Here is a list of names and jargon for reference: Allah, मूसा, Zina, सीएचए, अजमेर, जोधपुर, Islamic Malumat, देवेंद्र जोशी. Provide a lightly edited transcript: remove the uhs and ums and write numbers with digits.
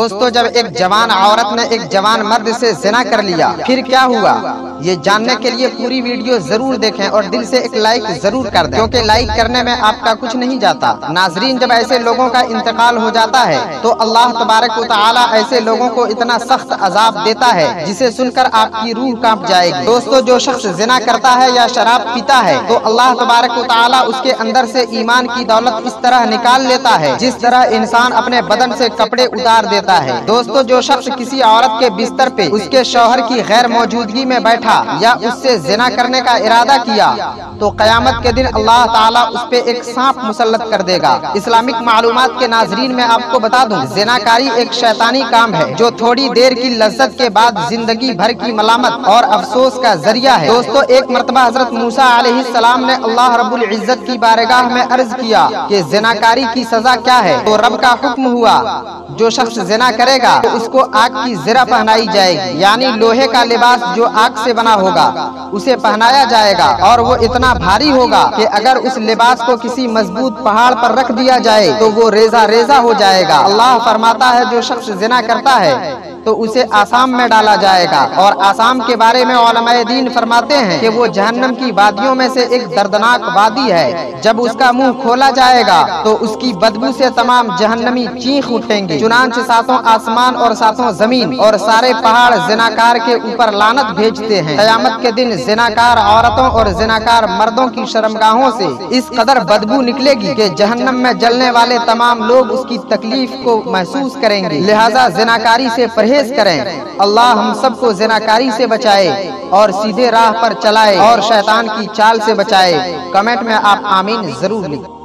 दोस्तों जब एक जवान औरत ने एक जवान मर्द से ज़िना कर लिया फिर क्या हुआ, ये जानने के लिए पूरी वीडियो जरूर देखें और दिल से एक लाइक जरूर कर दें, क्योंकि लाइक करने में आपका कुछ नहीं जाता। नाजरीन, जब ऐसे लोगों का इंतकाल हो जाता है तो अल्लाह तबारक व तआला ऐसे लोगों को इतना सख्त अजाब देता है जिसे सुनकर आपकी रूह कांप जाएगी। दोस्तों, जो शख्स ज़िना करता है या शराब पीता है तो अल्लाह तबारक व तआला उसके अंदर से ईमान की दौलत इस तरह निकाल लेता है जिस तरह इंसान अपने बदन से कपड़े उतार देता है। दोस्तों, जो शख्स किसी औरत के बिस्तर पे उसके शौहर की गैर मौजूदगी में बैठा या उससे ज़िना करने का इरादा किया तो क़यामत के दिन अल्लाह ताला उस पे एक सांप मुसल्लत कर देगा। इस्लामिक मालूमात के नाजरीन मैं आपको बता दूं, ज़िनाकारी एक शैतानी काम है जो थोड़ी देर की लज्जत के बाद जिंदगी भर की मलामत और अफसोस का जरिया है। दोस्तों, एक मरतबा हजरत मूसा अलैहिस्सलाम ने अल्लाह रब्बुल इज्जत की बारगाह में अर्ज किया कि ज़िनाकारी की सजा क्या है, तो रब का हुक्म हुआ जो शख्स ज़िना करेगा तो उसको आग की ज़िरा पहनाई जाएगी, यानी लोहे का लिबास जो आग से बना होगा उसे पहनाया जाएगा और वो इतना भारी होगा कि अगर उस लिबास को किसी मजबूत पहाड़ पर रख दिया जाए तो वो रेजा रेजा हो जाएगा। अल्लाह फरमाता है जो शख्स ज़िना करता है तो उसे आसाम में डाला जाएगा, और आसाम के बारे में उलमाए दीन फरमाते हैं कि वो जहन्नम की वादियों में से एक दर्दनाक वादी है। जब उसका मुंह खोला जाएगा तो उसकी बदबू से तमाम जहन्नमी चीख उठेंगे, चुनांचे सातों आसमान और सातों जमीन और सारे पहाड़ ज़िनाकार के ऊपर लानत भेजते हैं। क़यामत के दिन ज़िनाकार औरतों और ज़िनाकार मर्दों की शर्मगाहों से इस कदर बदबू निकलेगी कि जहन्नम में जलने वाले तमाम लोग उसकी तकलीफ को महसूस करेंगे। लिहाजा ज़िनाकारी से परहेज करें। अल्लाह हम सबको ज़िनाकारी से बचाए और सीधे राह पर चलाए और शैतान की चाल से बचाए। कमेंट में आप आमीन जरूर लिखें।